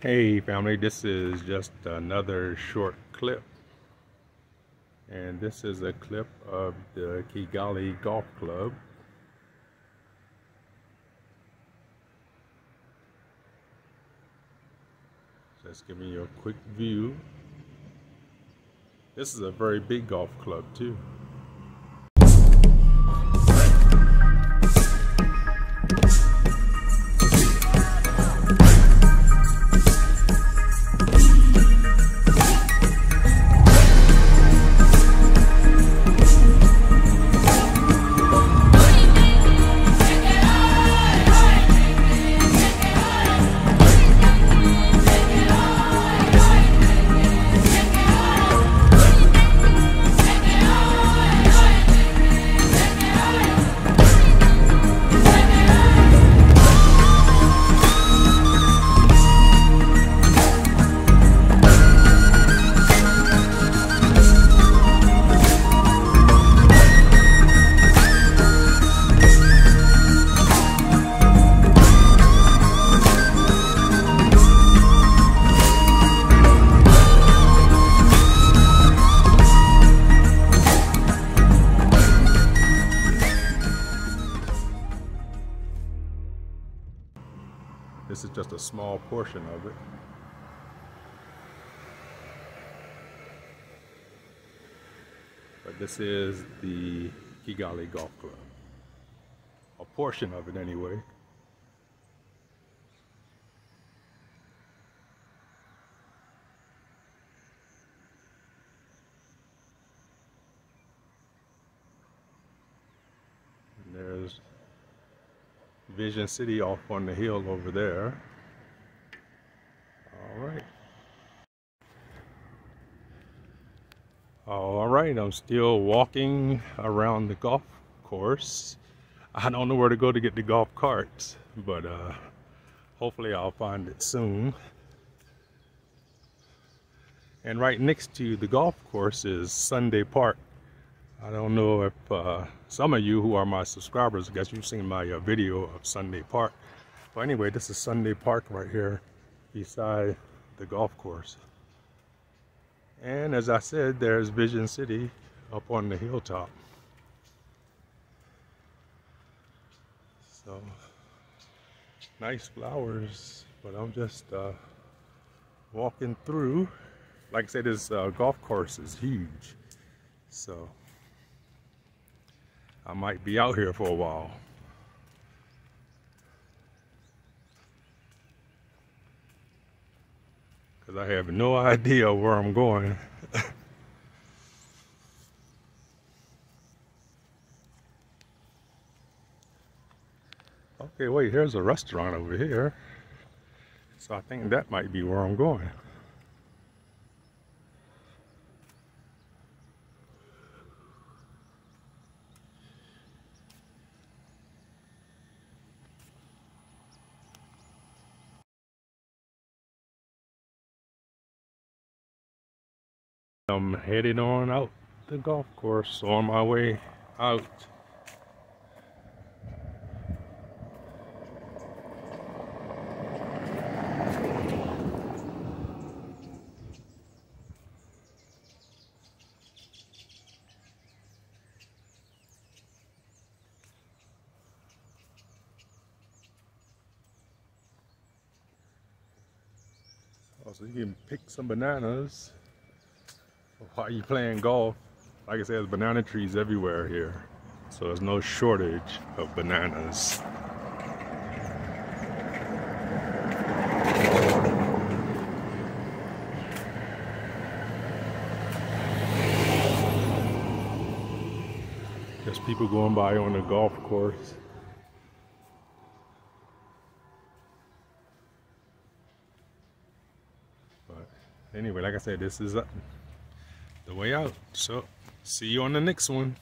Hey family, this is just another short clip, and this is a clip of the Kigali Golf Club. Just giving you a quick view. This is a very big golf club too. This is just a small portion of it. But this is the Kigali Golf Club. A portion of it anyway. And there's Vision City off on the hill over there. Alright. Alright, I'm still walking around the golf course. I don't know where to go to get the golf carts, but hopefully I'll find it soon. And right next to the golf course is Sunday Park. I don't know if some of you who are my subscribers, I guess you've seen my video of Sunday Park. But anyway, this is Sunday Park right here beside the golf course. And as I said, there's Vision City up on the hilltop. So, nice flowers, but I'm just walking through. Like I said, this golf course is huge. So I might be out here for a while. Because I have no idea where I'm going. Okay, wait, here's a restaurant over here. So I think that might be where I'm going. I'm headed on out the golf course, on my way out. Also, you can pick some bananas while you're playing golf. Like I said, there's banana trees everywhere here, so there's no shortage of bananas. There's people going by on the golf course. But anyway, like I said, this is the way out. So, see you on the next one.